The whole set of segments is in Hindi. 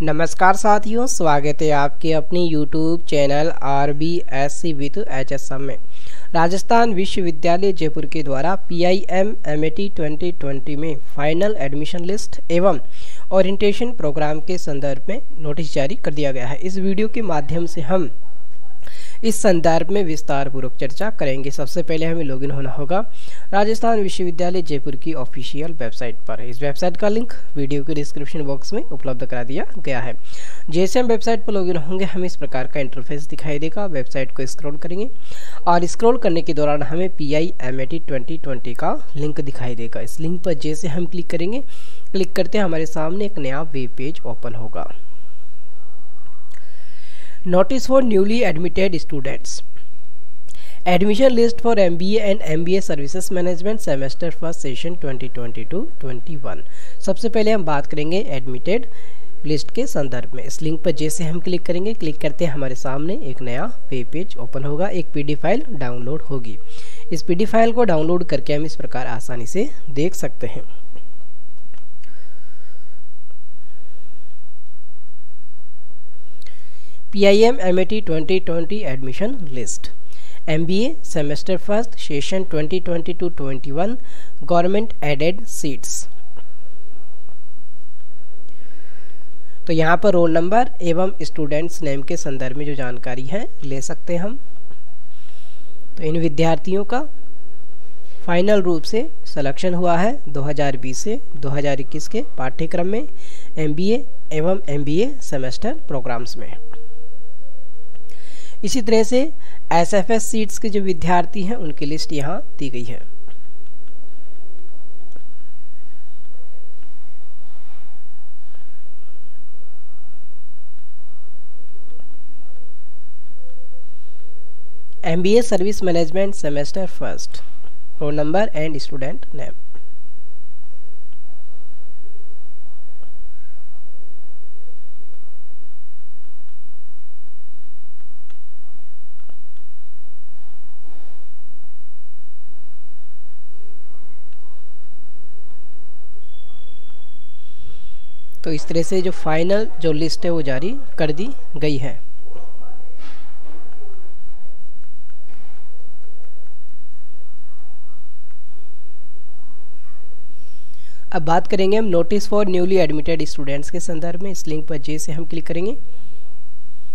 नमस्कार साथियों, स्वागत है आपके अपने YouTube channel RBSE with HSM में। राजस्थान विश्वविद्यालय जयपुर के द्वारा PIM MAT 2020 में फाइनल एडमिशन लिस्ट एवं ओरिएंटेशन प्रोग्राम के संदर्भ में नोटिस जारी कर दिया गया है। इस वीडियो के माध्यम से हम इस संदर्भ में विस्तारपूर्वक चर्चा करेंगे। सबसे पहले हमें लॉगिन होना होगा राजस्थान विश्वविद्यालय जयपुर की ऑफिशियल वेबसाइट पर। इस वेबसाइट का लिंक वीडियो के डिस्क्रिप्शन बॉक्स में उपलब्ध करा दिया गया है। जैसे हम वेबसाइट पर लॉगिन होंगे, हमें इस प्रकार का इंटरफेस दिखाई देगा। वेबसाइट को स्क्रॉल करेंगे और स्क्रॉल करने के दौरान हमें PIM MAT 2020 का लिंक दिखाई देगा। इस लिंक पर जैसे हम क्लिक करेंगे, क्लिक करते हमारे सामने एक नया वेब पेज ओपन होगा। Notice for newly admitted students, admission list for MBA and MBA services management semester first session 2022-21। सबसे पहले हम बात करेंगे एडमिटेड लिस्ट के संदर्भ में। इस लिंक पर जैसे हम क्लिक करेंगे, क्लिक करते हैं हमारे सामने एक नया वेब पेज ओपन होगा। एक PDF फाइल डाउनलोड होगी। इस PDF फाइल को डाउनलोड करके हम इस प्रकार आसानी से देख सकते हैं। PIM MAT 2020 admission list, MBA semester first session 2022-21, government aided seats. तो यहाँ पर रोल नंबर एवं स्टूडेंट्स नेम के संदर्भ में जो जानकारी है ले सकते हैं हम। तो इन विद्यार्थियों का फाइनल रूप से सिलेक्शन हुआ है 2020 से 2021 के पाठ्यक्रम में MBA एवं MBA सेमेस्टर प्रोग्राम्स में। इसी तरह से SFS सीट्स के जो विद्यार्थी हैं उनकी लिस्ट यहाँ दी गई है। MBA service management semester first, roll number and student name. तो इस तरह से जो फाइनल जो लिस्ट है वो जारी कर दी गई है। अब बात करेंगे हम notice for newly admitted students के संदर्भ में। इस लिंक पर जैसे हम क्लिक करेंगे,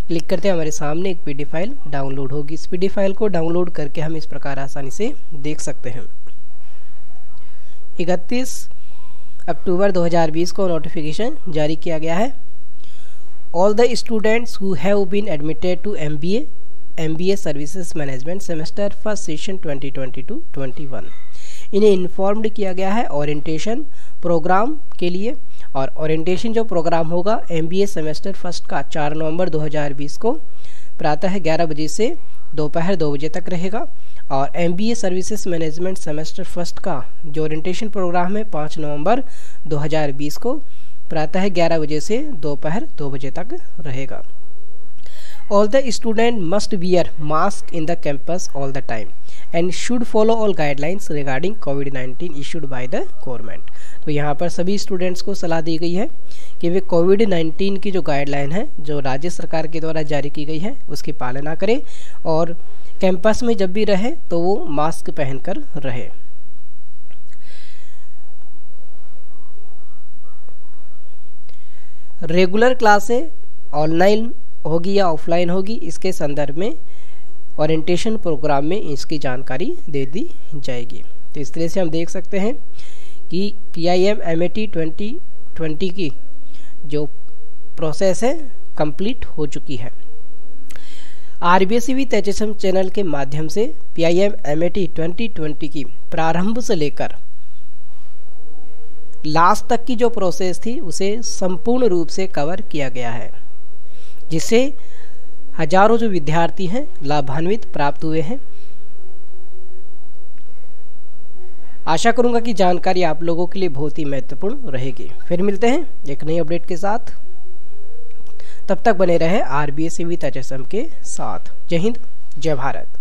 क्लिक करते हैं हमारे सामने एक PDF फाइल डाउनलोड होगी। इस PDF फाइल को डाउनलोड करके हम इस प्रकार आसानी से देख सकते हैं। 31 अक्टूबर 2020 को नोटिफिकेशन जारी किया गया है। All the students who have been admitted to MBA services management semester first session 2022-21, इन्हें इन्फॉर्म्ड किया गया है ओरिएंटेशन प्रोग्राम के लिए। और ओरिएंटेशन जो प्रोग्राम होगा MBA सेमेस्टर फर्स्ट का 4 नवंबर 2020 को प्रातः 11 बजे से दोपहर 2 बजे तक रहेगा। और MBA services management semester first का जो ओरिएंटेशन प्रोग्राम है 5 नवंबर 2020 को प्रातः 11 बजे से दोपहर 2 बजे तक रहेगा। All the student must wear mask in the campus all the time and should follow all guidelines regarding COVID-19 issued by the government. तो यहाँ पर सभी स्टूडेंट्स को सलाह दी गई है कि वे COVID-19 की जो गाइडलाइन है जो राज्य सरकार के द्वारा जारी की गई है उसकी पालना करें और कैंपस में जब भी रहे तो वो मास्क पहनकर रहे। रेगुलर क्लासें ऑनलाइन होगी या ऑफलाइन होगी, इसके संदर्भ में ओरिएंटेशन प्रोग्राम में इसकी जानकारी दे दी जाएगी। तो इस तरह से हम देख सकते हैं कि PIM MAT 2020 की जो प्रोसेस है कंप्लीट हो चुकी है। RBSE विद HSM चैनल के माध्यम से PIM MAT 2020 की प्रारंभ से लेकर लास्ट तक की जो प्रोसेस थी उसे संपूर्ण रूप से कवर किया गया है, जिससे हजारों जो विद्यार्थी हैं लाभान्वित प्राप्त हुए हैं। आशा करूंगा कि जानकारी आप लोगों के लिए बहुत ही महत्वपूर्ण रहेगी। फिर मिलते हैं एक नई अपडेट के साथ। तब तक बने रहे RBSE विद HSM के साथ। जय हिंद, जय भारत।